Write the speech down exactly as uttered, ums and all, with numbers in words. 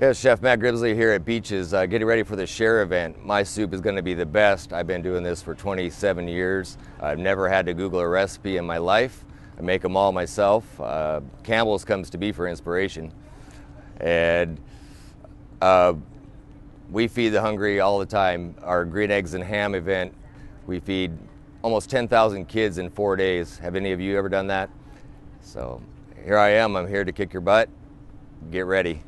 Hey, Chef Matt Grimsley here at Beaches, uh, getting ready for the share event. My soup is going to be the best. I've been doing this for twenty-seven years. I've never had to Google a recipe in my life. I make them all myself. Uh, Campbell's comes to me for inspiration. And uh, we feed the hungry all the time. Our green eggs and ham event, we feed almost ten thousand kids in four days. Have any of you ever done that? So here I am. I'm here to kick your butt. Get ready.